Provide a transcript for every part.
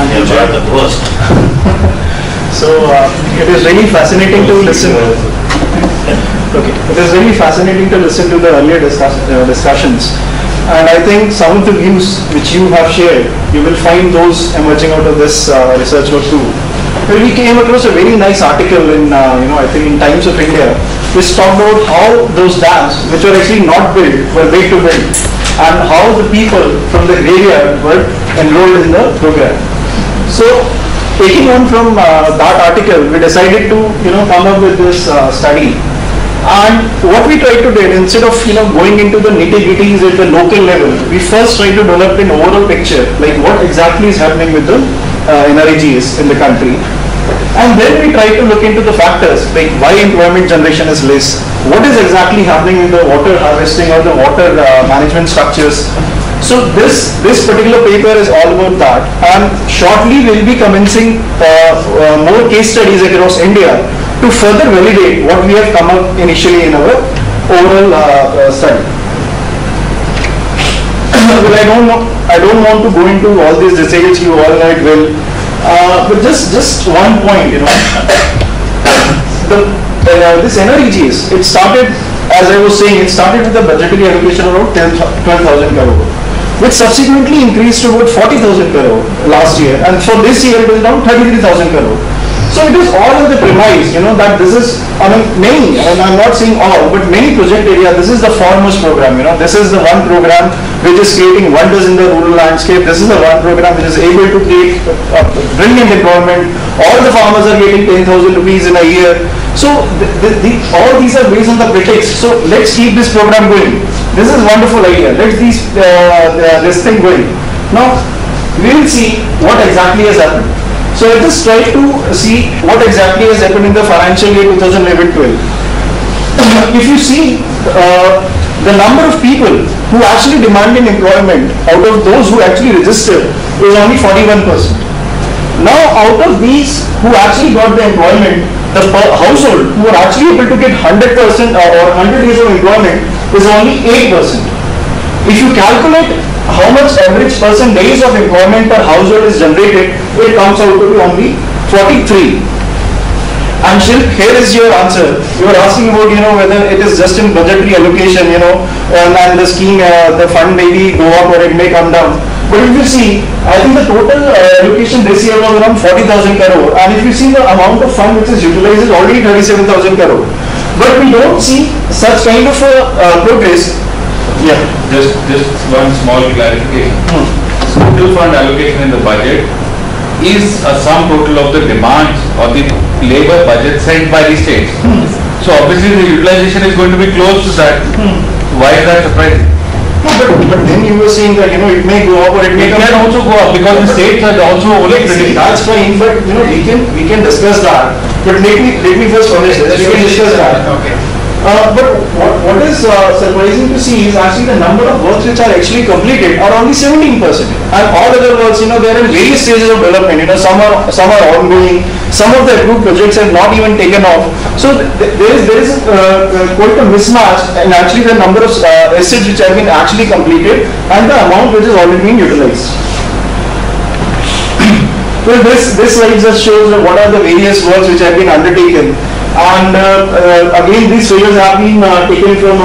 and enjoyed the worst. It is really fascinating to listen. Okay, it is really fascinating to listen to the earlier discussions, and I think some of the views which you have shared, you will find those emerging out of this research work too. Well, we came across a very nice article in I think in Times of India, which talked about how those dams, which were actually not built, were made to build, and how the people from the graveyard were enrolled in the program. So, taking on from that article, we decided to come up with this study. And what we tried to do, instead of going into the nitty-gritties at the local level, we first tried to develop an overall picture, like what exactly is happening with the NREGs in the country. And then we tried to look into the factors, like why employment generation is less, what is exactly happening in the water harvesting or the water management structures. So this particular paper is all about that, and shortly we'll be commencing more case studies across India to further validate what we have come up initially in our overall study. Well, I don't want to go into all these details. You all know it well, but just one point, this NREGs. It started, as I was saying, it started with a budgetary allocation of around 12,000 crore, which subsequently increased to about 40,000 crore last year, and for this year it is now 33,000 crore. So it is all on the premise, that this is, I'm not saying all, but many project areas, this is the foremost program, this is the one program which is creating wonders in the rural landscape, this is the one program which is able to create a brilliant employment, all the farmers are getting 10,000 rupees in a year. So all these are based on the pretext, so let's keep this program going. This is a wonderful idea, let's this thing going. Now, we will see what exactly has happened. So let us try to see what exactly has happened in the financial year 2011-12. If you see the number of people who actually demanded employment, out of those who actually registered, is only 41%. Now out of these who actually got the employment, the household who are actually able to get 100% or 100 days of employment is only 8%. If you calculate how much average person days of employment per household is generated, it comes out to be only 43. And Shilp, here is your answer. You are asking about whether it is just in budgetary allocation, and the scheme, the fund maybe go up or it may come down. But if you see, I think the total allocation this year was around 40,000 crore, and if you see the amount of fund which is utilized is already 37,000 crore. But we don't see such kind of a progress. Yeah. Just one small clarification. Total fund allocation in the budget is a sum total of the demands or the labor budget sent by the states. So obviously the utilization is going to be close to that. Why is that surprising? No, but then you were saying that it may go up or it may can also go up because the states are also only predicting. That's fine, but we can discuss that. But let me first finish this. We can discuss that. Okay. But what is surprising to see is actually the number of works which are actually completed are only 17%, and all other works, they are in various stages of development. Some are ongoing, some of the approved projects have not even taken off. So there is quite a mismatch, and actually the number of estates which have been actually completed and the amount which is already being utilized. Well, this slide just shows what are the various works which have been undertaken. And again, these figures have been taken from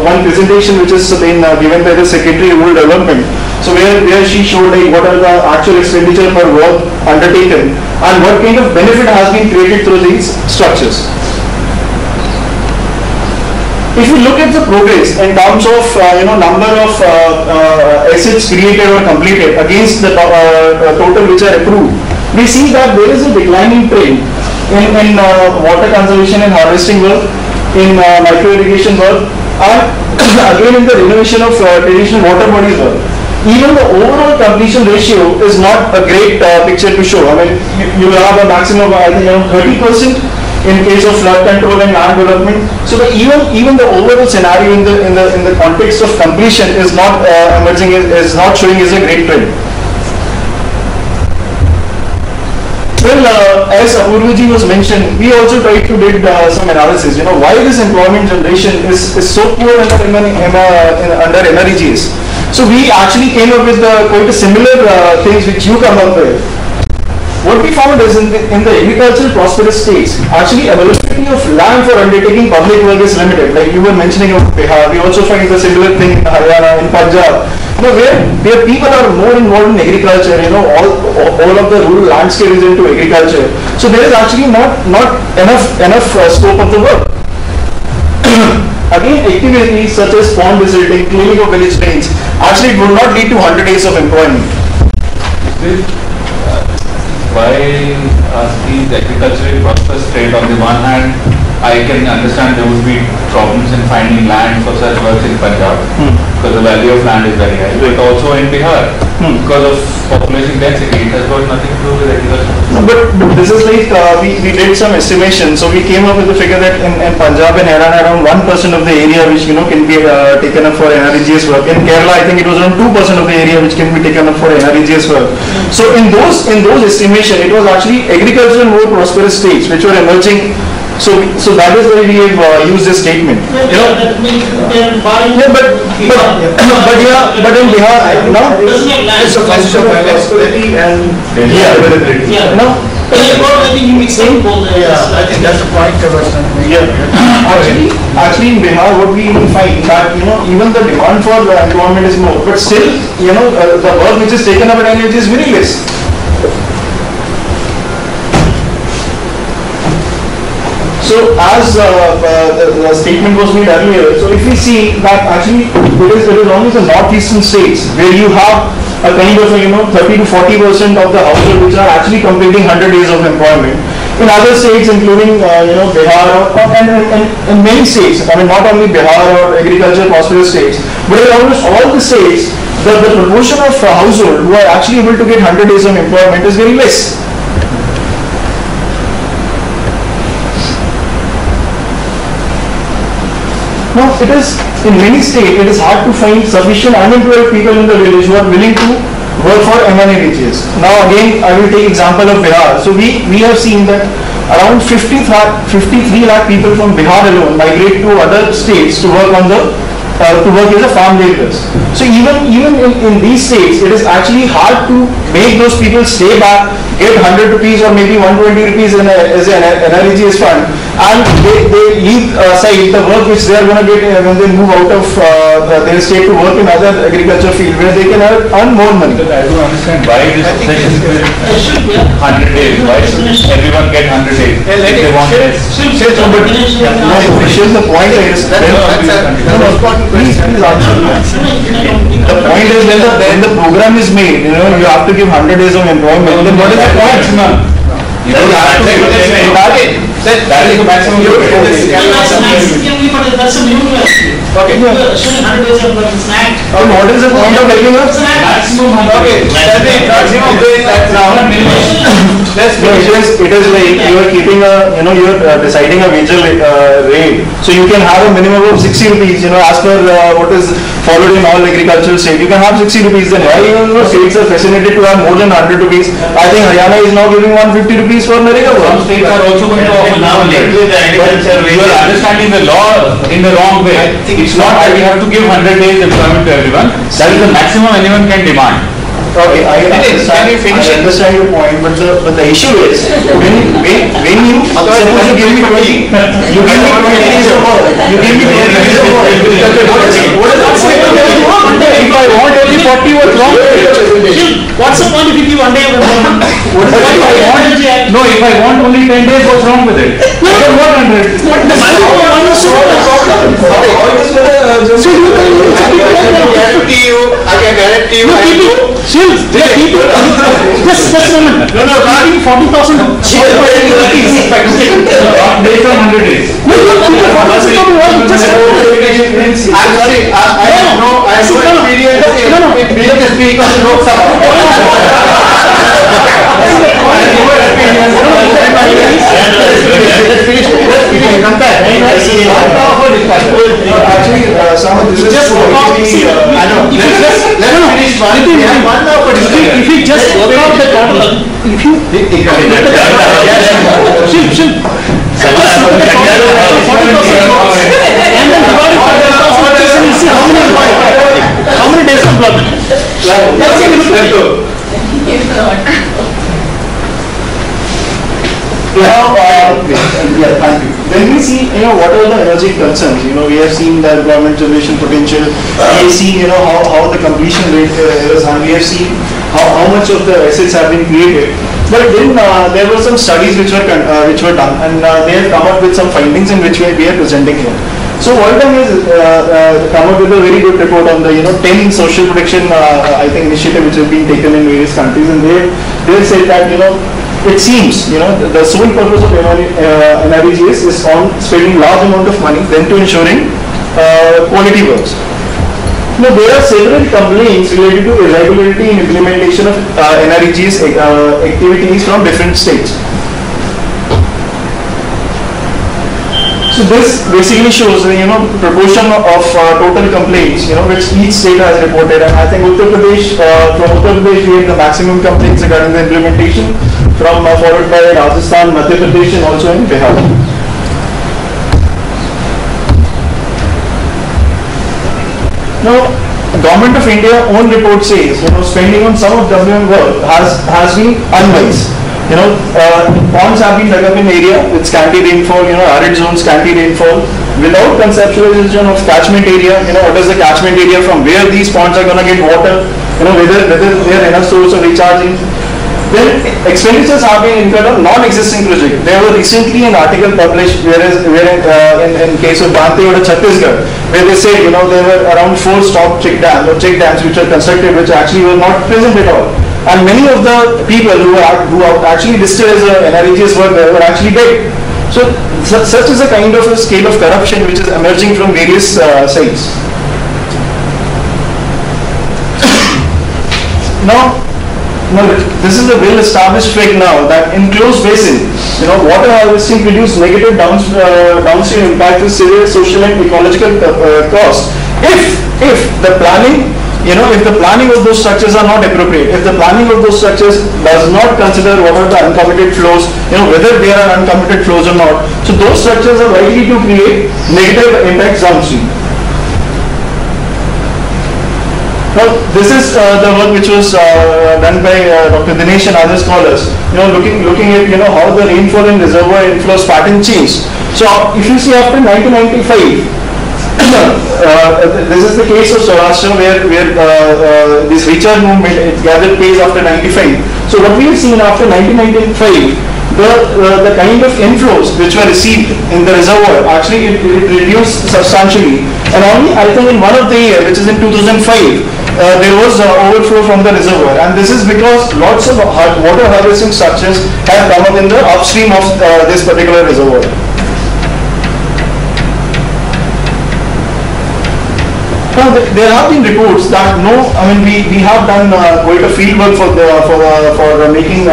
one presentation which has been given by the Secretary of Rural Development. So where she showed what are the actual expenditure per work undertaken and what kind of benefit has been created through these structures. If you look at the progress in terms of number of assets created or completed against the total which are approved, we see that there is a declining trend in water conservation and harvesting work, in micro irrigation work, and again in the renovation of traditional water bodies work. Even the overall completion ratio is not a great picture to show. I mean, you will have a maximum of 30% in case of flood control and land development. So even the overall scenario in the context of completion is not emerging, is not showing as a great trend. Well, as Apoorvaji was mentioned, we also tried to did some analysis, why this employment generation is so poor under NREGs. So we actually came up with quite a similar things which you come up with. What we found is in the agricultural prosperous states, actually availability of land for undertaking public work is limited. Like you were mentioning about Bihar, we also find the similar thing in Haryana, in Punjab. You know, where people are more involved in agriculture, you know, all of the rural landscape is into agriculture. So there is actually not enough scope of the work. Again, activities such as pond visiting, cleaning of village drains, actually it would not lead to 100 days of employment. Why ask these agriculturally prosperous state? On the one hand, I can understand there would be problems in finding land for such works in Punjab because the value of land is very high. But also in Bihar, because of population density, it has got nothing to do with agriculture. No, but this is like we did some estimation, so we came up with the figure that in Punjab and Haryana around 1% of the area which you know can be taken up for NREGS work. In Kerala, I think it was around 2% of the area which can be taken up for NREGS work. So in those estimation, it was actually agricultural more prosperous states which were emerging. So that is why we have used this statement. Yeah, you know? That means they are buying. Yeah, but in Bihar, now it's a question of availability and availability. Yeah. No? I think you explained both. Yeah, I think that's the point of us. Yeah. Actually, in Bihar, what we find that you know even the demand for employment is more, but still you know the work which is taken up in energy is very less. So as the statement was made earlier, so if we see that actually it is only the northeastern states where you have a kind of you know 30 to 40% of the households which are actually completing 100 days of employment. In other states, including you know Bihar and many states, I mean not only Bihar or agricultural prosperous states, but in almost all the states, the proportion of households who are actually able to get 100 days of employment is very less. Now, it is in many states it is hard to find sufficient unemployed people in the village who are willing to work for MGNREGAs. Now, again, I will take example of Bihar. So, we have seen that around 53 lakh people from Bihar alone migrate to other states to work on the to work as a farm laborers. So, even in these states, it is actually hard to make those people stay back, get 100 rupees or maybe 120 rupees as an NREGS fund. And they leave aside the work which they are going to get when they move out of their state to work in other agriculture field where they can earn more money. But I don't understand why this obsession with 100 days. Why should everyone get 100 days? If they want less. The point is that the point is when the program is made, you know, you have to give 100 days of employment. Then what is the point? You don't have to. That is the maximum. That's a new question. Okay. Shouldn't 100 days of work is not. What is the point of taking up? Maximum. Okay. Maximum days at now. It is like you are keeping a, you know, you are deciding a wager rate. So you can have a minimum of 60 rupees, you know, as per what is followed in all agricultural states. You can have 60 rupees. Then why your states are fascinated to have more than 100 rupees? I think Haryana is now giving 150 rupees for MGNREGA. Some states are also going to. Now you are understanding the law in the wrong way. It's not that we have to give 100 days employment to everyone. That is the maximum anyone can demand. Okay, I understand your point, but the issue is when you suppose you give me 20, you give me 20 days of work. You give me 20 days of work. What is the point? If I want only 40, what's wrong? What's the point if you give 1 day of employment? If I want only 10 days, what's wrong with it? I don't want 100. I guarantee you. Just a moment. No, regarding 40,000. Based on 100 days. I'm sorry. I have no experience in business speaking on roads. Actually, some of this is I know. If you just work out the total, if you and then divide it by 40,000, you see how many many days of blood? Thank you. When we see, what are the energy concerns? We have seen the employment generation potential. We have seen, how the completion rate is, and we have seen how much of the assets have been created. But then there were some studies which were done, and they have come up with some findings in which we are presenting here. So World Bank has come up with a very good report on the 10 social protection I think initiative which has been taken in various countries, and they said that it seems the sole purpose of MIBGS is on spending large amount of money then to ensuring quality works. Now, there are several complaints related to irregularity in implementation of NREG's activities from different states. So this basically shows the proportion of total complaints which each state has reported, and I think from Uttar Pradesh we have the maximum complaints regarding the implementation, from followed by Rajasthan, Madhya Pradesh, and also in Bihar. Now, Government of India own report says spending on some of government work has been unwise. Ponds have been dug up in area with scanty rainfall, arid zones, scanty rainfall, without conceptualization of catchment area. What is the catchment area from where these ponds are going to get water? Whether they are enough source of recharging. Then expenditures have been incurred on non-existing projects. There was recently an article published in case of Banthi or Chhattisgarh, where they said there were around 4 stop check dams which were constructed, which actually were not present at all. And many of the people who are actually listed as NREGs were actually dead. So such is a kind of a scale of corruption which is emerging from various sides. Now, this is a well-established fact now that in closed basin, water harvesting produces negative downstream impact with serious social and ecological costs. If the planning of those structures are not appropriate, if the planning of those structures does not consider what are the uncommitted flows, whether there are uncommitted flows or not, so those structures are likely to create negative impacts downstream. Now, this is the work which was done by Dr. Dinesh and other scholars, looking at how the rainfall and reservoir inflows pattern changed. So, if you see after 1995, this is the case of Saurashtra where this recharge movement gathered pace after 95. So, what we have seen after 1995, the kind of inflows which were received in the reservoir, actually it reduced substantially. And only, I think, in one of the year, which is in 2005, there was overflow from the reservoir, and this is because lots of water harvesting structures have come up in the upstream of this particular reservoir. Now, there have been reports that we have done quite a field work for making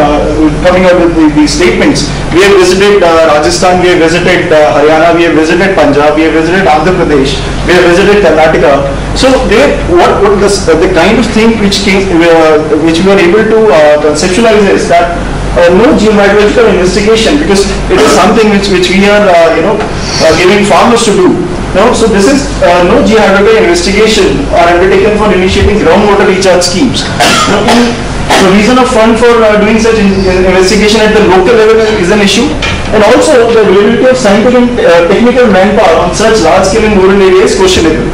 coming up with these statements. We have visited Rajasthan, we have visited Haryana, we have visited Punjab, we have visited Andhra Pradesh, we have visited Karnataka. So there, the kind of thing which we are able to conceptualize is that no geomorphological investigation, because it is something which we are giving farmers to do. So this is no geological investigation are undertaken for initiating groundwater recharge schemes. The reason of fund for doing such investigation at the local level is an issue. And also the availability of scientific and technical manpower on such large-scale and rural areas is questionable.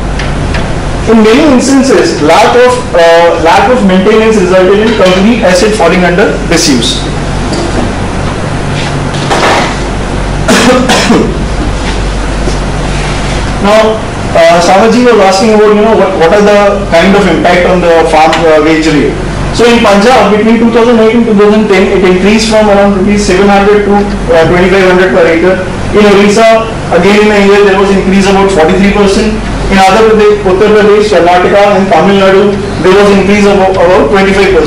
In many instances, lack of maintenance resulted in complete asset falling under disuse. Now, Samaji was asking about what are the kind of impact on the farm wage rate. So in Punjab, between 2008 and 2010, it increased from around ₹700 to 2,500 per acre. In Orissa, again in a year, there was increase about 43%. In other Uttar Pradesh, Karnataka, and Tamil Nadu, there was increase of about 25%.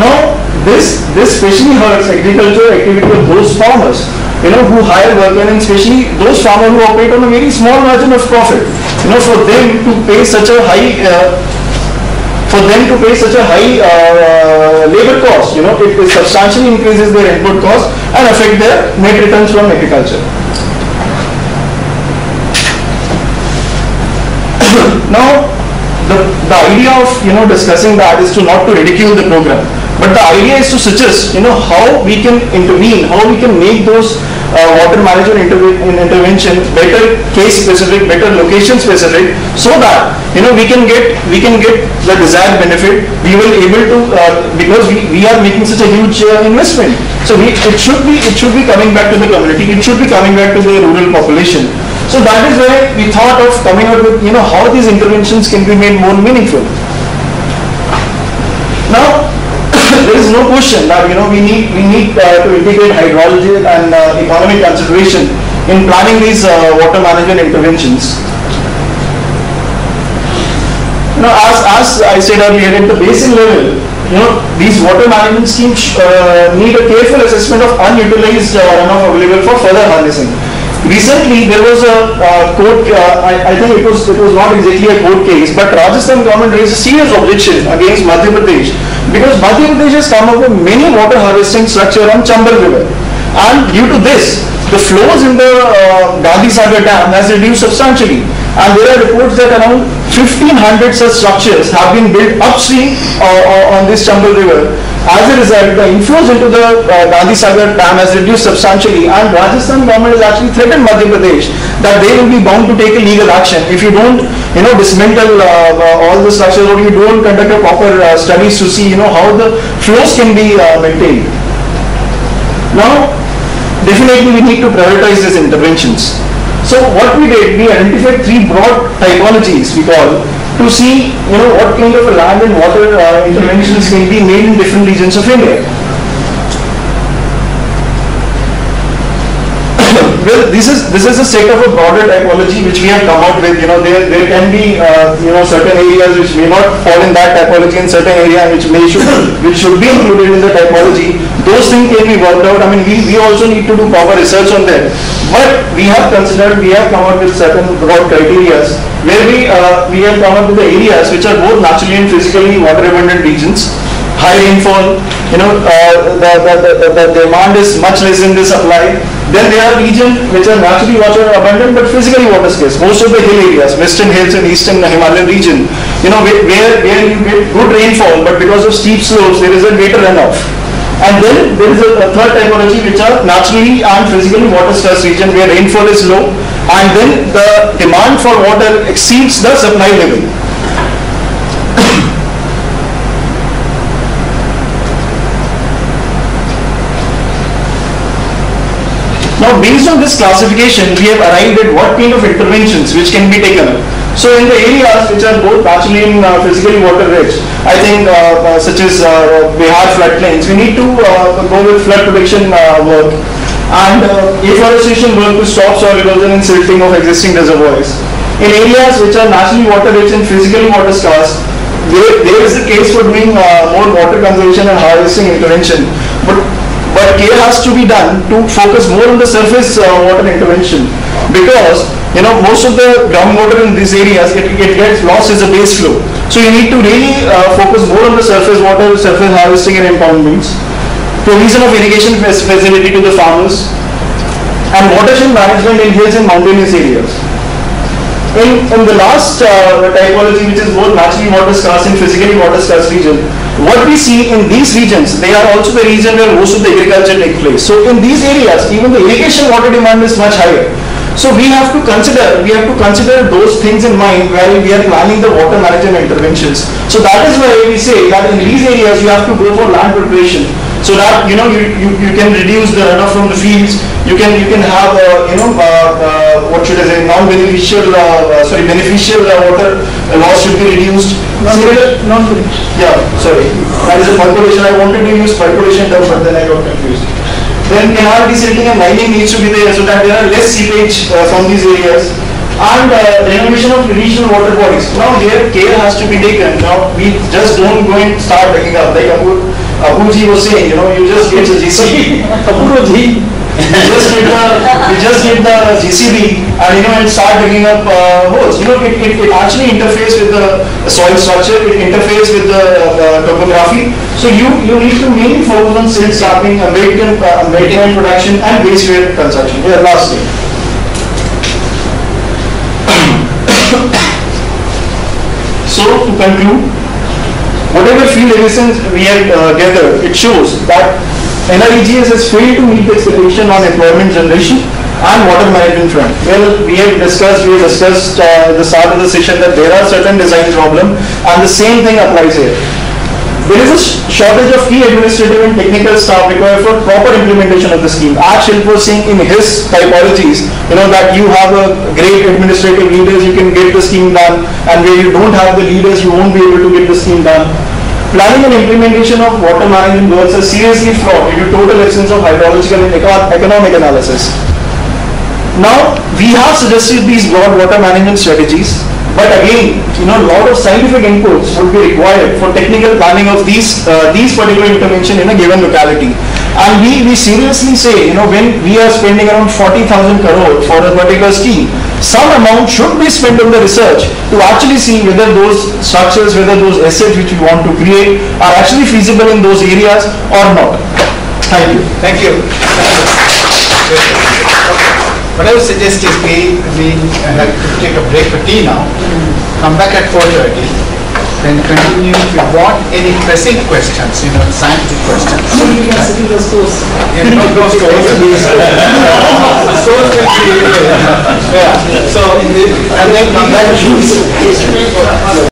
Now, this especially hurts agricultural activity of those farmers, who hire workers, and especially those farmers who operate on a very small margin of profit. For them to pay such a high, labor cost, it substantially increases their input cost and affect their net returns from agriculture. Now, the idea of discussing that is to not to ridicule the program, but the idea is to suggest how we can intervene, how we can make those water management intervention better case specific, better location specific, so that we can get the desired benefit. We will able to because we are making such a huge investment, so it should be coming back to the community. It should be coming back to the rural population. So that is where we thought of coming up with how these interventions can be made more meaningful. Now. There is no question that we need to integrate hydrology and economic consideration in planning these water management interventions. As I said earlier, at the basin level, these water management schemes need a careful assessment of unutilized runoff available for further harnessing. Recently, there was a court. I think it was not exactly a court case, but Rajasthan government raised a serious objection against Madhya Pradesh, because Madhya Pradesh has come up with many water harvesting structure on Chambal River, and due to this, the flows in the Gandhi Sagar Dam has reduced substantially. And there are reports that around 1,500 such structures have been built upstream on this Chambal River. As a result, the inflows into the Gandhi Sagar Dam has reduced substantially, and Rajasthan government has actually threatened Madhya Pradesh that they will be bound to take a legal action if you don't, dismantle all the structures, or you don't conduct a proper studies to see, how the flows can be maintained. Now, definitely we need to prioritize these interventions. So what we did, we identified three broad typologies, we call, to see what kind of land and water interventions can be made in different regions of India. Well, this is a set of a broader typology which we have come out with. There can be certain areas which may not fall in that typology, and certain area which should be included in the typology. Those things can be worked out. I mean, we also need to do proper research on them. But we have come up with certain broad criteria where we have come up with the areas which are both naturally and physically water abundant regions. High rainfall, the demand is much less than the supply. Then there are regions which are naturally water abundant but physically water scarce. Most of the hill areas, western hills and eastern Himalayan region, where you get good rainfall, but because of steep slopes there is a greater runoff. And then there is a third typology, which are naturally and physically water scarce region where rainfall is low, and then the demand for water exceeds the supply level. Now, based on this classification, we have arrived at what kind of interventions which can be taken up. So, in the areas which are both naturally and physically water rich, I think such as Bihar floodplains, we need to go with flood protection work and afforestation work to stop soil erosion and silting of existing reservoirs. In areas which are naturally water rich and physically water scarce, there is a case for doing more water conservation and harvesting intervention. But care has to be done to focus more on the surface water intervention, because most of the groundwater in these areas it gets lost as a base flow. So you need to really focus more on the surface water, surface harvesting and impoundments, provision of irrigation facility to the farmers, and watershed management in hills and mountainous areas. In the last typology, which is both naturally water scarce and physically water scarce region, what we see in these regions, they are also the region where most of the agriculture takes place. So in these areas, even the irrigation water demand is much higher. So we have to consider those things in mind while we are planning the water management interventions. So that is why we say that in these areas you have to go for land preparation, so that you can reduce the runoff from the fields. You can have beneficial water loss should be reduced. That is a percolation. I wanted to use percolation term, but then I got confused. Then canal silting and lining needs to be there, so that there are less seepage from these areas, and renovation of traditional water bodies. Now here care has to be taken. Now we just don't go and start picking up like Apuji was saying, you just get a GCB. Apuji, you just get the GCB and and start digging up holes. It actually interferes with the soil structure. It interferes with the topography. So you need to mainly focus on silt sapping, American production, and wastewater consumption. Yeah, last thing. So So to conclude, whatever field emissions we have gathered, it shows that NREGS has failed to meet the expectation on employment generation and water management front. Well, we have discussed at the start of the session that there are certain design problems, and the same thing applies here. There is a shortage of key administrative and technical staff required for proper implementation of the scheme. As Shilpa was saying in his typologies, you know, that you have a great administrative leaders, you can get the scheme done, and where you don't have the leaders, you won't be able to get the scheme done. Planning and implementation of water management goals are seriously flawed due to total absence of hydrological and economic analysis. Now, we have suggested these broad water management strategies. But again, you know, a lot of scientific inputs would be required for technical planning of these particular intervention in a given locality. And we seriously say, you know, when we are spending around 40,000 crore for a particular scheme, some amount should be spent on the research to actually see whether those structures, whether those assets which we want to create are actually feasible in those areas or not. Thank you. Thank you. What I would suggest is we take a break for tea now, come back at 4:30, then continue if you want any pressing questions, you know, scientific questions. So, and then come back.